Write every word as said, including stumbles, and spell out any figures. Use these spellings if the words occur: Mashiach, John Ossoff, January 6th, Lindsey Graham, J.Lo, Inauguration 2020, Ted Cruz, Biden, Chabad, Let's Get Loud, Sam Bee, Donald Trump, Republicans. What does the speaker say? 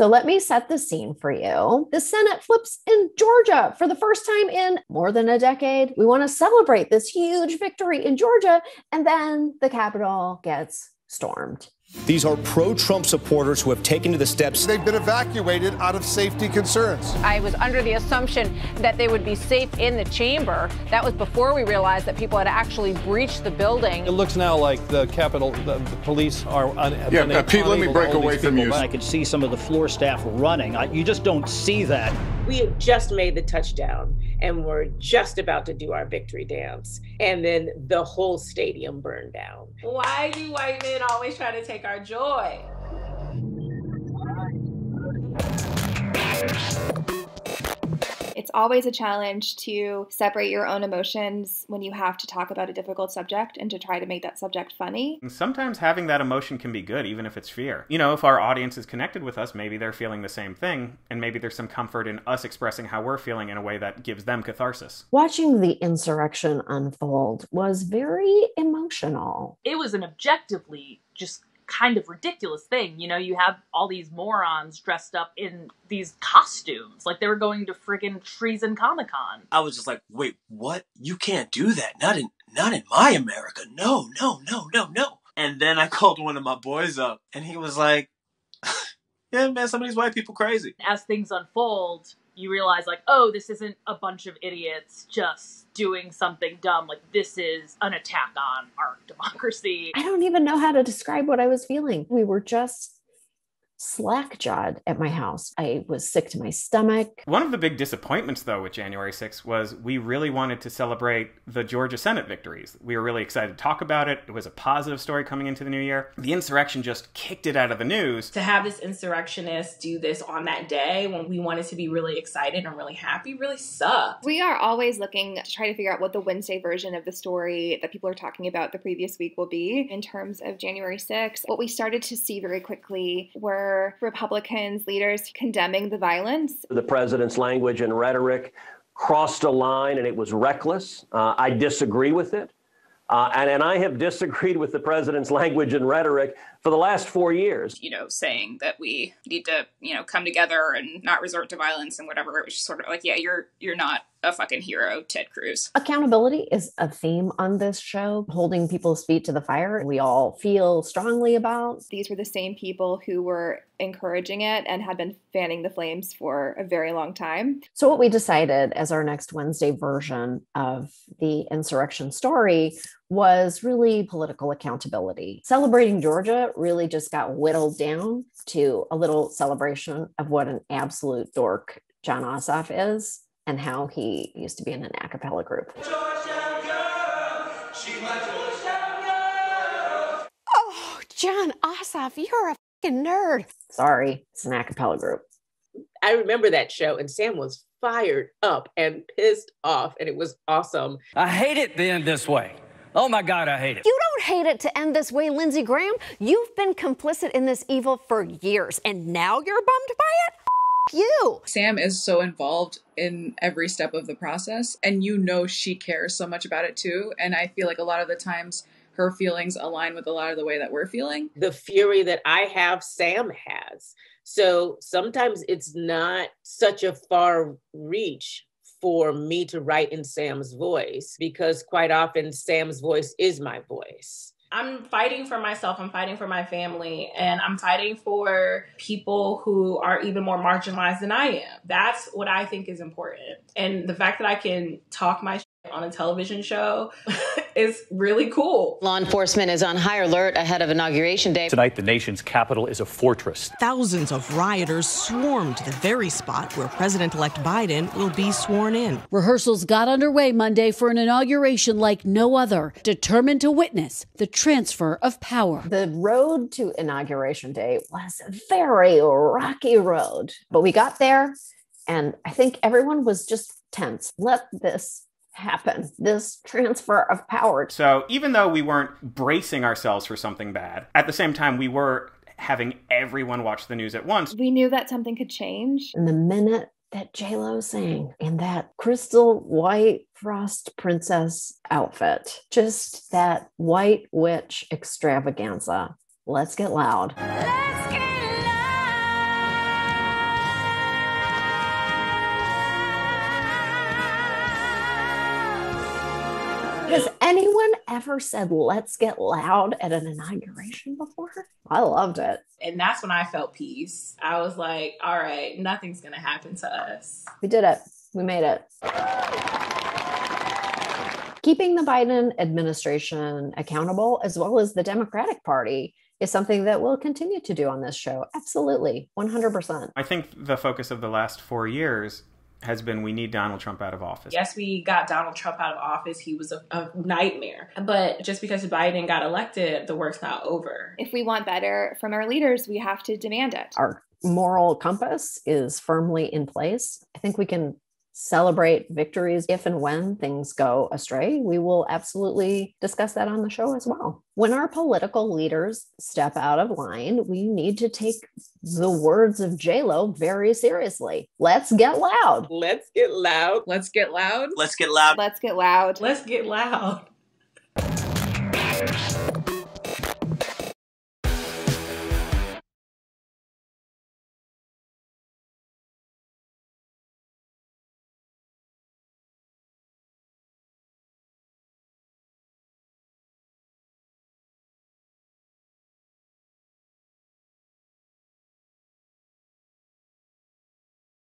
So let me set the scene for you. The Senate flips in Georgia for the first time in more than a decade. We want to celebrate this huge victory in Georgia, and then the Capitol gets stormed. These are pro-Trump supporters who have taken to the steps. They've been evacuated out of safety concerns. I was under the assumption that they would be safe in the chamber. That was before we realized that people had actually breached the building. It looks now like the Capitol, the, the police are un- Yeah, uh, Pete, let me break away from you. I could see some of the floor staff running. I, you just don't see that. We had just made the touchdown, and we're just about to do our victory dance. And then the whole stadium burned down. Why do white men always try to take our joy? It's always a challenge to separate your own emotions when you have to talk about a difficult subject and to try to make that subject funny. And sometimes having that emotion can be good, even if it's fear. You know, if our audience is connected with us, maybe they're feeling the same thing, and maybe there's some comfort in us expressing how we're feeling in a way that gives them catharsis. Watching the insurrection unfold was very emotional. It was an objectively just kind of ridiculous thing. You know, you have all these morons dressed up in these costumes like they were going to friggin' Treason Comic-Con. I was just like, wait, what? You can't do that. Not in not in my America. No, no, no, no, no. And then I called one of my boys up and he was like, yeah, man, some of these white people crazy. As things unfold, you realize like, oh, this isn't a bunch of idiots just doing something dumb. Like, this is an attack on our democracy. I don't even know how to describe what I was feeling. We were just slack-jawed at my house. I was sick to my stomach. One of the big disappointments, though, with January sixth was we really wanted to celebrate the Georgia Senate victories. We were really excited to talk about it. It was a positive story coming into the new year. The insurrection just kicked it out of the news. To have this insurrectionist do this on that day when we wanted to be really excited and really happy really sucked. We are always looking to try to figure out what the Wednesday version of the story that people are talking about the previous week will be. In terms of January sixth, what we started to see very quickly were Republicans, leaders condemning the violence. The president's language and rhetoric crossed a line and it was reckless. Uh, I disagree with it. Uh, and, and I have disagreed with the president's language and rhetoric for the last four years. You know, saying that we need to, you know, come together and not resort to violence and whatever. It was just sort of like, yeah, you're you're not a fucking hero, Ted Cruz. Accountability is a theme on this show, holding people's feet to the fire. We all feel strongly about. These were the same people who were encouraging it and had been fanning the flames for a very long time. So what we decided as our next Wednesday version of the insurrection story was really political accountability. Celebrating Georgia really just got whittled down to a little celebration of what an absolute dork John Ossoff is and how he used to be in an a cappella group. Georgia girl, she's my Georgia girl. Oh, John Ossoff, you're a fucking nerd. Sorry, it's an a cappella group. I remember that show and Sam was fired up and pissed off and it was awesome. I hate it to end this way. Oh my God, I hate it. You don't hate it to end this way, Lindsey Graham. You've been complicit in this evil for years, and now you're bummed by it? F you. Sam is so involved in every step of the process, and you know she cares so much about it too, and I feel like a lot of the times her feelings align with a lot of the way that we're feeling. The fury that I have, Sam has. So sometimes it's not such a far reach for me to write in Sam's voice, because quite often Sam's voice is my voice. I'm fighting for myself, I'm fighting for my family, and I'm fighting for people who are even more marginalized than I am. That's what I think is important. And the fact that I can talk my shit on a television show is really cool. Law enforcement is on high alert ahead of Inauguration Day. Tonight, the nation's capital is a fortress. Thousands of rioters swarmed the very spot where President-elect Biden will be sworn in. Rehearsals got underway Monday for an inauguration like no other, determined to witness the transfer of power. The road to Inauguration Day was a very rocky road, but we got there, and I think everyone was just tense. Let this happen, this transfer of power. So even though we weren't bracing ourselves for something bad, at the same time, we were having everyone watch the news at once. We knew that something could change. And the minute that J Lo sang in that crystal white frost princess outfit, just that white witch extravaganza. Let's get loud. Let's get loud. anyone ever said, let's get loud at an inauguration before? I loved it. And that's when I felt peace. I was like, all right, nothing's going to happen to us. We did it. We made it. Keeping the Biden administration accountable, as well as the Democratic Party, is something that we'll continue to do on this show. Absolutely. one hundred percent. I think the focus of the last four years has been, we need Donald Trump out of office. Yes, we got Donald Trump out of office. He was a, a nightmare. But just because Biden got elected, the work's not over. If we want better from our leaders, we have to demand it. Our moral compass is firmly in place. I think we can celebrate victories. If and when things go astray, we will absolutely discuss that on the show as well. When our political leaders step out of line, we need to take the words of J.Lo very seriously. Let's get loud. Let's get loud. Let's get loud. Let's get loud. Let's get loud. Let's get loud. Let's get loud.